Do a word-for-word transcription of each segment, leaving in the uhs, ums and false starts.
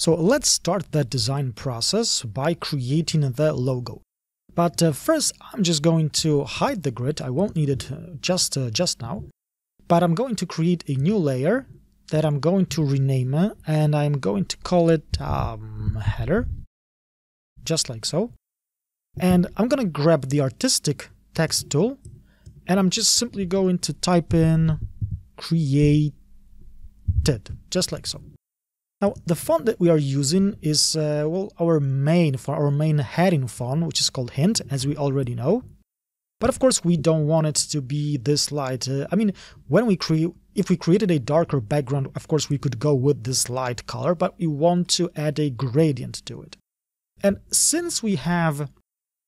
So let's start the design process by creating the logo. But uh, first, I'm just going to hide the grid. I won't need it uh, just, uh, just now. But I'm going to create a new layer that I'm going to rename, and I'm going to call it um, header, just like so. And I'm going to grab the artistic text tool, and I'm just simply going to type in Create Ted, just like so. Now, the font that we are using is uh, well, our main for our main heading font, which is called Hint, as we already know. But of course, we don't want it to be this light. Uh, I mean, when we create, if we created a darker background, of course, we could go with this light color, but we want to add a gradient to it. And since we have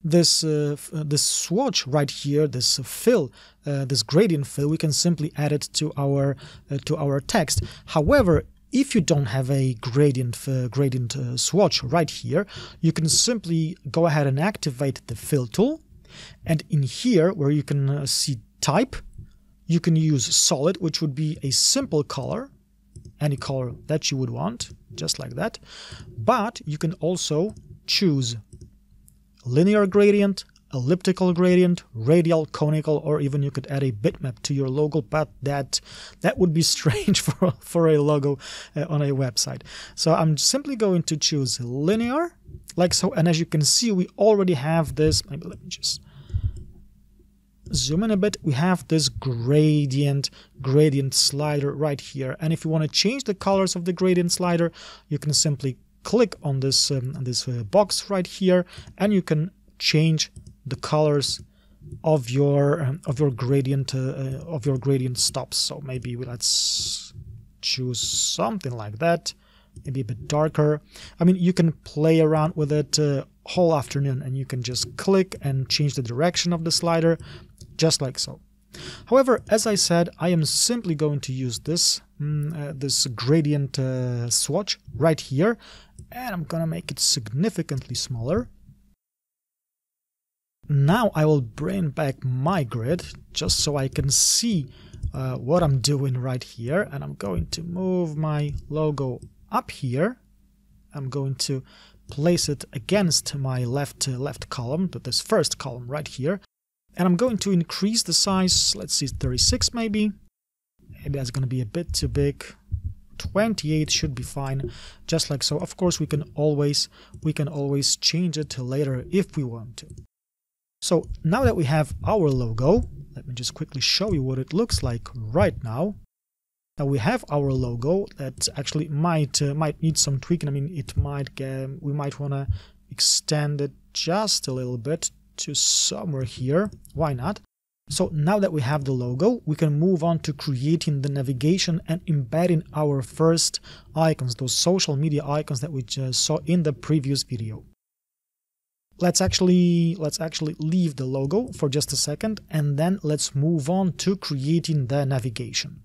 this uh, this swatch right here, this fill, uh, this gradient fill, we can simply add it to our uh, to our text. However, if you don't have a gradient uh, gradient uh, swatch right here, you can simply go ahead and activate the fill tool. And in here, where you can uh, see type, you can use solid, which would be a simple color, any color that you would want, just like that. But you can also choose linear gradient, elliptical gradient, radial, conical, or even you could add a bitmap to your logo, but that that would be strange for, for a logo uh, on a website. So I'm simply going to choose linear, like so, and as you can see, we already have this, maybe let me just zoom in a bit, we have this gradient, gradient slider right here, and if you want to change the colors of the gradient slider, you can simply click on this, um, this uh, box right here, and you can change the colors of your um, of your gradient uh, uh, of your gradient stops. So maybe let's choose something like that, maybe a bit darker. I mean, you can play around with it uh, whole afternoon, and you can just click and change the direction of the slider, just like so. However, as I said, I am simply going to use this mm, uh, this gradient uh, swatch right here, and I'm gonna make it significantly smaller. Now I will bring back my grid just so I can see uh, what I'm doing right here, and I'm going to move my logo up here. I'm going to place it against my left uh, left column, to this first column right here, and I'm going to increase the size. Let's see, thirty-six maybe. Maybe that's going to be a bit too big. twenty-eight should be fine, just like so. Of course, we can always we can always change it later if we want to. So now that we have our logo, let me just quickly show you what it looks like right now. Now we have our logo that actually might uh, might need some tweaking. I mean, it might get, we might want to extend it just a little bit to somewhere here. Why not? So now that we have the logo, we can move on to creating the navigation and embedding our first icons, those social media icons that we just saw in the previous video. Let's actually let's actually leave the logo for just a second, and then let's move on to creating the navigation.